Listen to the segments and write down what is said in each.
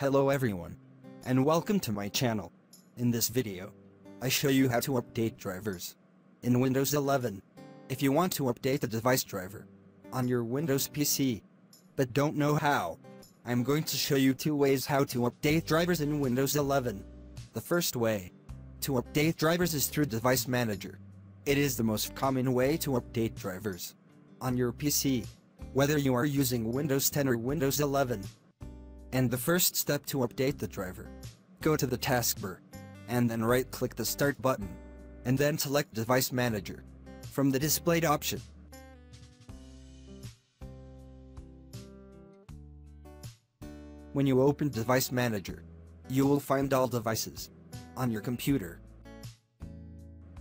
Hello everyone, and welcome to my channel. In this video, I show you how to update drivers in Windows 11. If you want to update the device driver on your Windows PC, but don't know how, I'm going to show you two ways how to update drivers in Windows 11. The first way to update drivers is through Device Manager. It is the most common way to update drivers on your PC, whether you are using Windows 10 or Windows 11. And the first step to update the driver, go to the taskbar, and then right-click the Start button, and then select Device Manager from the displayed option. When you open Device Manager, you will find all devices on your computer.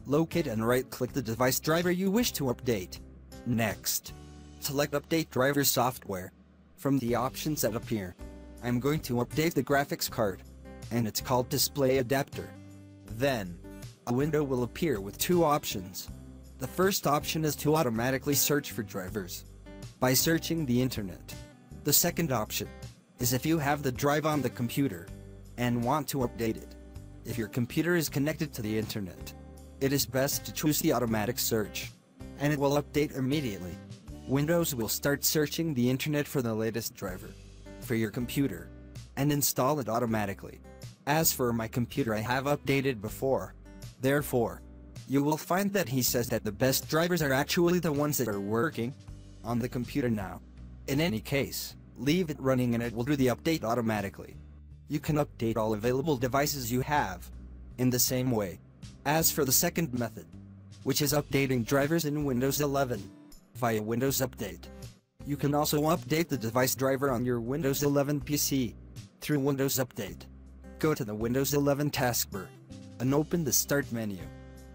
Locate and right-click the device driver you wish to update. Next, select Update Driver Software from the options that appear. I'm going to update the graphics card, and it's called Display Adapter. Then, a window will appear with two options. The first option is to automatically search for drivers by searching the internet. The second option is if you have the drive on the computer and want to update it. If your computer is connected to the internet, it is best to choose the automatic search, and it will update immediately. Windows will start searching the internet for the latest driver for your computer and install it automatically. As for my computer, I have updated before. Therefore, you will find that he says that the best drivers are actually the ones that are working on the computer now. In any case, leave it running and it will do the update automatically. You can update all available devices you have in the same way. As for the second method, which is updating drivers in Windows 11 via Windows Update, you can also update the device driver on your Windows 11 PC through Windows Update. Go to the Windows 11 taskbar and open the Start menu,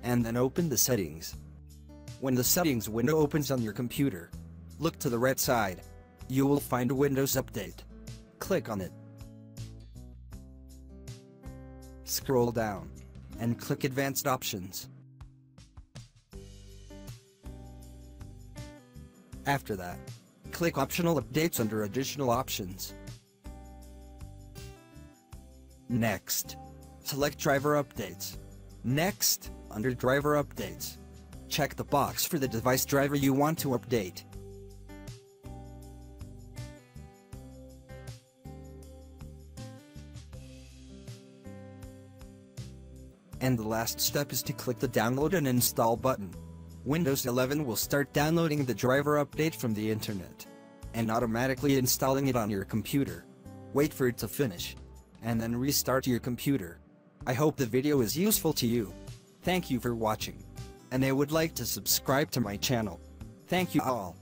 and then open the Settings. When the Settings window opens on your computer, look to the right side. You will find Windows Update. Click on it. Scroll down and click Advanced Options. After that, click Optional Updates under Additional Options. Next, select Driver Updates. Next, under Driver Updates, check the box for the device driver you want to update. And the last step is to click the Download and Install button. Windows 11 will start downloading the driver update from the internet and automatically installing it on your computer. Wait for it to finish, and then restart your computer. I hope the video is useful to you. Thank you for watching, and I would like to subscribe to my channel. Thank you all.